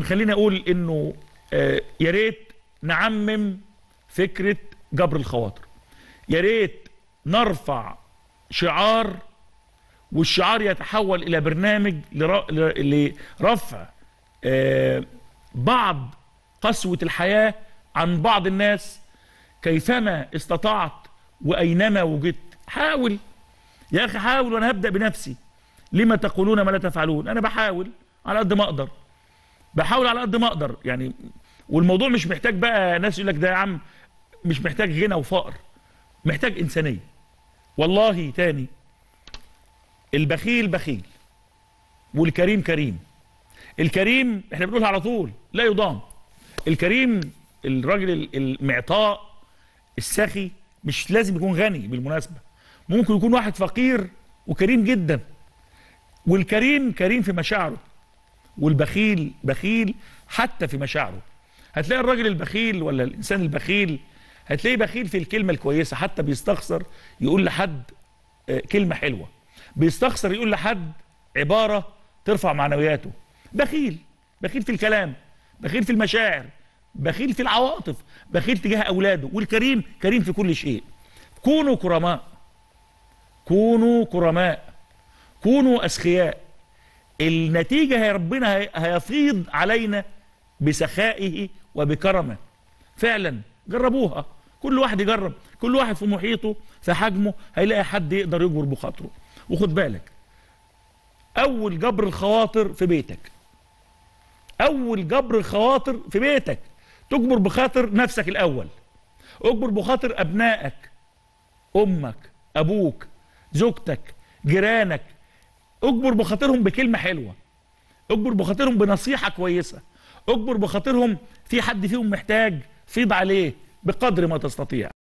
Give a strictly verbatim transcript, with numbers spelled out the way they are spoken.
خليني اقول انه يا ريت نعمم فكره جبر الخواطر، يا ريت نرفع شعار والشعار يتحول الى برنامج لرفع بعض قسوة الحياة عن بعض الناس كيفما استطعت واينما وجدت. حاول يا اخي حاول، وانا هبدا بنفسي. لما تقولون ما لا تفعلون؟ انا بحاول على قد ما اقدر، بحاول على قد ما اقدر يعني. والموضوع مش محتاج بقى ناس يقول لك ده يا عم، مش محتاج غنى وفقر، محتاج انسانيه. والله تاني، البخيل بخيل والكريم كريم. الكريم احنا بنقولها على طول لا يضام. الكريم الراجل المعطاء السخي، مش لازم يكون غني بالمناسبه، ممكن يكون واحد فقير وكريم جدا. والكريم كريم في مشاعره، والبخيل بخيل حتى في مشاعره. هتلاقي الراجل البخيل ولا الانسان البخيل هتلاقيه بخيل في الكلمه الكويسه، حتى بيستخسر يقول لحد كلمه حلوه، بيستخسر يقول لحد عباره ترفع معنوياته. بخيل بخيل في الكلام، بخيل في المشاعر، بخيل في العواطف، بخيل تجاه اولاده. والكريم كريم في كل شيء. كونوا كرماء، كونوا كرماء، كونوا اسخياء. النتيجه هي ربنا هيفيض علينا بسخائه وبكرمه. فعلا جربوها، كل واحد يجرب، كل واحد في محيطه في حجمه هيلاقي حد يقدر يجبر بخاطره. وخد بالك، اول جبر الخواطر في بيتك، اول جبر الخواطر في بيتك. تجبر بخاطر نفسك الاول، اجبر بخاطر ابنائك، امك، ابوك، زوجتك، جيرانك. اجبر بخاطرهم بكلمه حلوه، اجبر بخاطرهم بنصيحه كويسه، اجبر بخاطرهم في حد فيهم محتاج فيض عليه بقدر ما تستطيع.